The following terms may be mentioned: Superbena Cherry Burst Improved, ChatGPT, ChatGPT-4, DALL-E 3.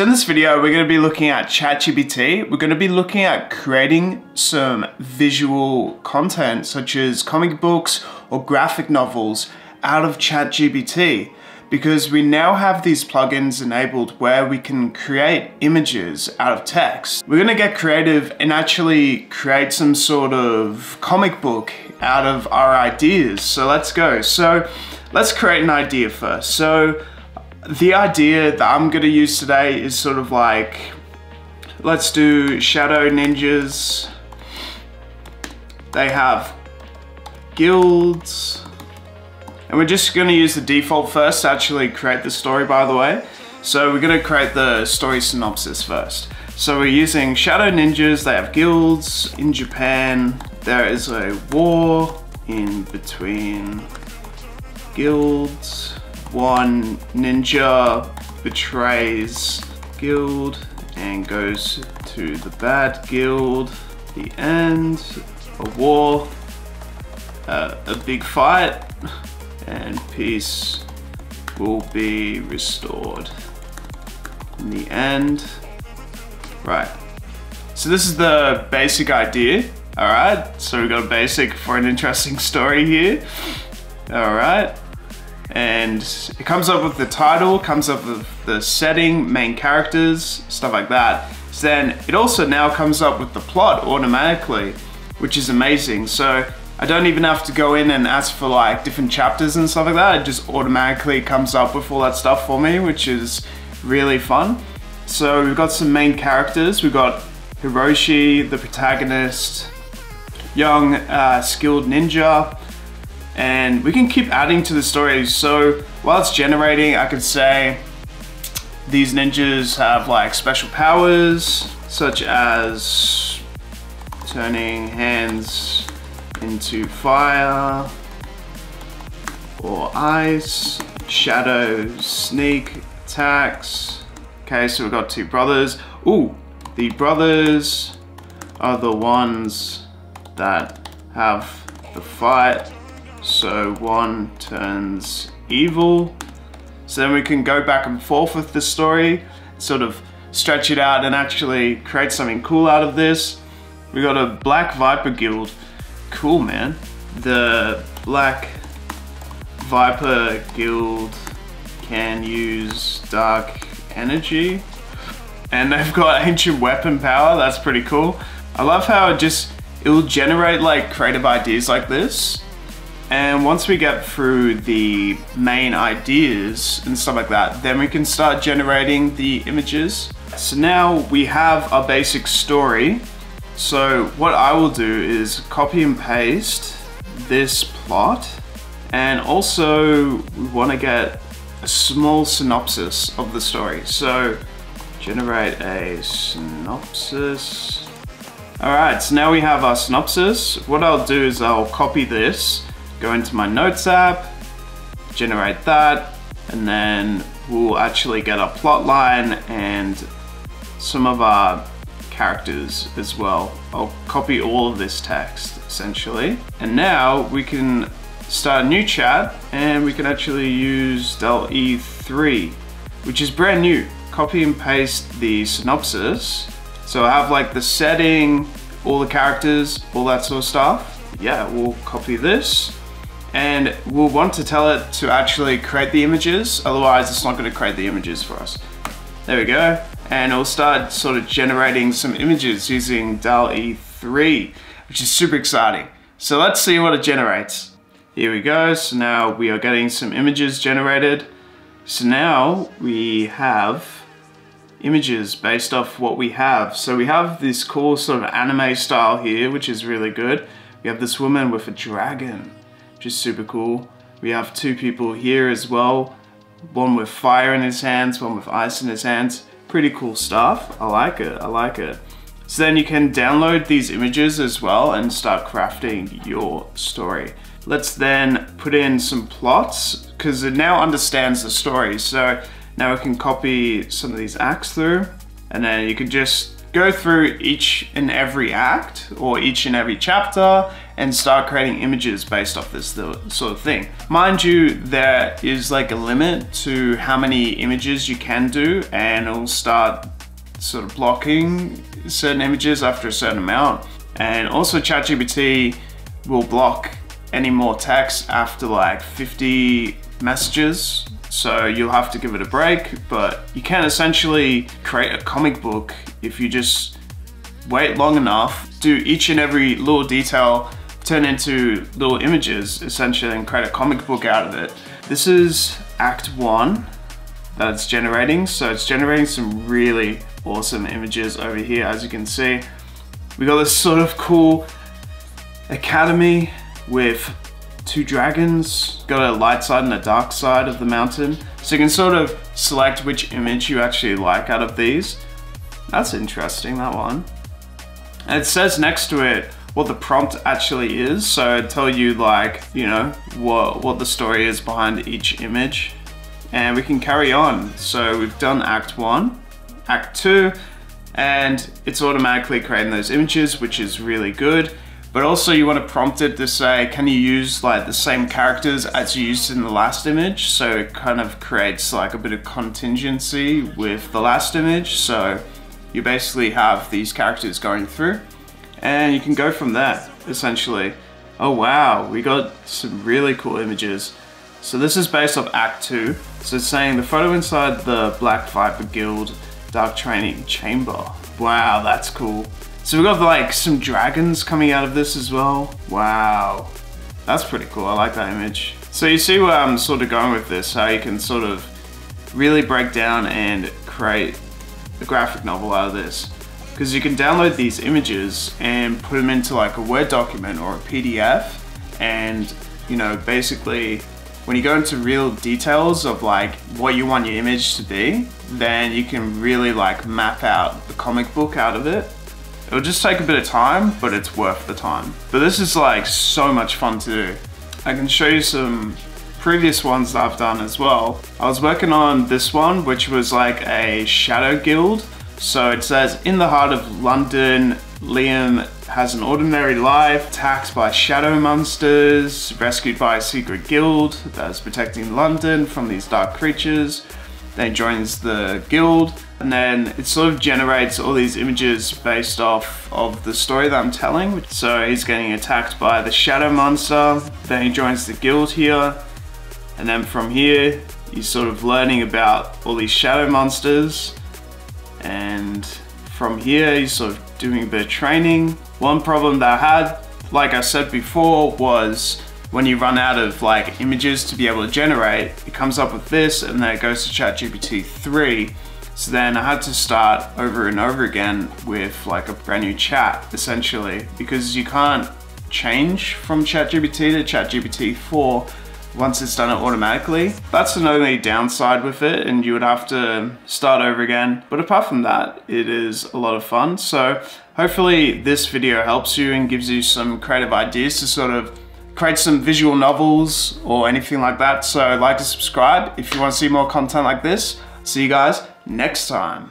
So in this video, we're going to be looking at ChatGPT. We're going to be looking at creating some visual content, such as comic books or graphic novels, out of ChatGPT, because we now have these plugins enabled where we can create images out of text. We're gonna get creative and actually create some sort of comic book out of our ideas. So let's go. So let's create an idea first. So the idea that I'm gonna use today is sort of like, let's do Shadow Ninjas. They have guilds. And we're just gonna use the default first to actually create the story, by the way. So we're gonna create the story synopsis first. So we're using Shadow Ninjas, they have guilds. In Japan, there is a war in between guilds. One ninja betrays guild and goes to the bad guild. The end, a war, a big fight. And peace will be restored in the end. Right, so this is the basic idea. All right, so we've got a basic for an interesting story here. All right, and it comes up with the title, comes up with the setting, main characters, stuff like that. So then it also now comes up with the plot automatically, which is amazing. So I don't even have to go in and ask for like different chapters and stuff like that. It just automatically comes up with all that stuff for me, which is really fun. So we've got some main characters. We've got Hiroshi, the protagonist, young skilled ninja, and we can keep adding to the story. So while it's generating, I could say these ninjas have like special powers, such as turning hands into fire or ice, shadow, sneak, attacks. Okay, so we've got two brothers. Ooh, the brothers are the ones that have the fight. So one turns evil. So then we can go back and forth with the story, sort of stretch it out and actually create something cool out of this. We got a Black Viper Guild. Cool, man. The Black Viper Guild can use dark energy, and they've got ancient weapon power. That's pretty cool. I love how it'll generate like creative ideas like this. And once we get through the main ideas and stuff like that, then we can start generating the images. So now we have our basic story. So what I will do is copy and paste this plot, and also we want to get a small synopsis of the story. So generate a synopsis. All right, so now we have our synopsis. What I'll do is I'll copy this, go into my notes app, generate that, and then we'll actually get our plot line and some of our characters as well. I'll copy all of this text essentially. And now we can start a new chat, and we can actually use DALL-E 3, which is brand new. Copy and paste the synopsis. So I have like the setting, all the characters, all that sort of stuff. Yeah, we'll copy this, and we'll want to tell it to actually create the images. Otherwise it's not going to create the images for us. There we go. And it'll start sort of generating some images using DALL-E 3, which is super exciting. So let's see what it generates. Here we go. So now we are getting some images generated. So now we have images based off what we have. So we have this cool sort of anime style here, which is really good. We have this woman with a dragon, which is super cool. We have two people here as well. One with fire in his hands, one with ice in his hands. Pretty cool stuff. I like it, I like it. So then you can download these images as well and start crafting your story. Let's then put in some plots, because it now understands the story. So now we can copy some of these acts through, and then you can just go through each and every act or each and every chapter and start creating images based off this sort of thing. Mind you, there is like a limit to how many images you can do, and it'll start sort of blocking certain images after a certain amount. And also ChatGPT will block any more text after like 50 messages. So you'll have to give it a break, but you can essentially create a comic book if you just wait long enough, do each and every little detail, turn into little images essentially, and create a comic book out of it. This is act one that it's generating. So it's generating some really awesome images over here. As you can see, we got this sort of cool academy with two dragons, got a light side and a dark side of the mountain. So you can sort of select which image you actually like out of these. That's interesting, that one. And it says next to it what the prompt actually is. So it'd tell you like, you know, what the story is behind each image. And we can carry on. So we've done act one, act two, and it's automatically creating those images, which is really good. But also you want to prompt it to say, can you use like the same characters as you used in the last image? So it kind of creates like a bit of contingency with the last image. So you basically have these characters going through and you can go from there essentially. Oh wow, we got some really cool images. So this is based off act two. So it's saying the photo inside the Black Viper Guild dark training chamber. Wow, that's cool. So we've got like some dragons coming out of this as well. Wow, that's pretty cool. I like that image. So you see where I'm sort of going with this, how you can sort of really break down and create a graphic novel out of this. Because you can download these images and put them into like a Word document or a PDF. And, you know, basically when you go into real details of like what you want your image to be, then you can really like map out a comic book out of it. It'll just take a bit of time, but it's worth the time. But this is like so much fun to do. I can show you some previous ones that I've done as well. I was working on this one, which was like a shadow guild. So it says, in the heart of London, Liam has an ordinary life, attacked by shadow monsters, rescued by a secret guild that is protecting London from these dark creatures. Then he joins the guild. And then it sort of generates all these images based off of the story that I'm telling. So he's getting attacked by the shadow monster, then he joins the guild here. And then from here, he's sort of learning about all these shadow monsters. And from here, he's sort of doing a bit of training. One problem that I had, like I said before, was when you run out of like images to be able to generate, it comes up with this and then it goes to ChatGPT-3. So then I had to start over and over again with like a brand new chat essentially, because you can't change from ChatGPT to ChatGPT-4 once it's done it automatically. That's the only downside with it, and you would have to start over again. But apart from that, it is a lot of fun. So hopefully this video helps you and gives you some creative ideas to sort of create some visual novels or anything like that. So like and subscribe if you want to see more content like this. See you guys next time.